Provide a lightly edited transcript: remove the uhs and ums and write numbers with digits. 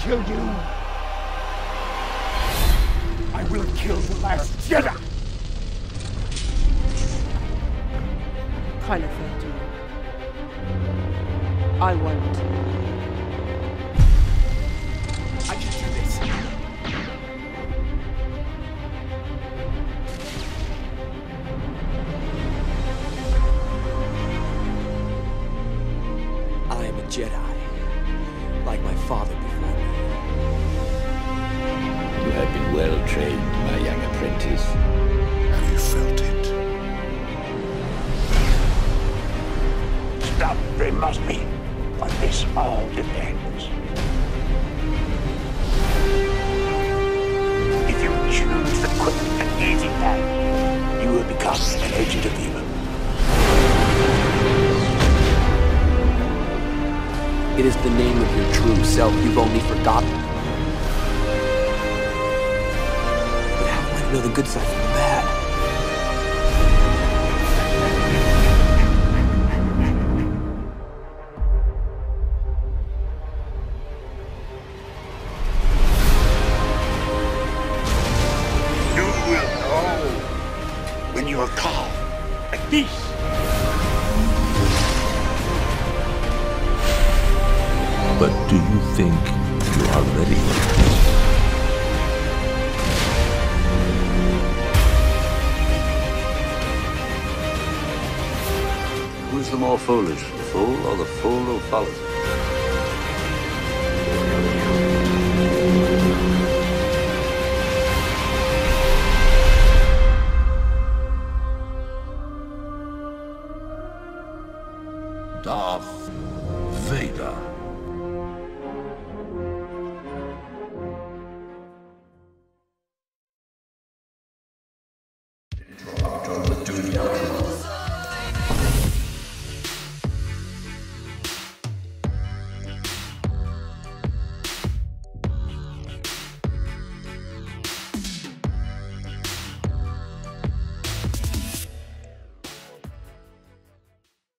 kill you. I will kill the last Jedi. Kylo Ren, do it. I won't. I can do this. I am a Jedi, like my father before me. You have been well trained, my young apprentice. Have you felt it? Stop, they must be, but this all depends. If you choose the quick and easy path, you will become an agent of evil. It is the name of your true self you've only forgotten. But how do I know the good side from the bad? When you are calm, at peace. But do you think you are ready? Who's the more foolish, the fool or the fool who follows?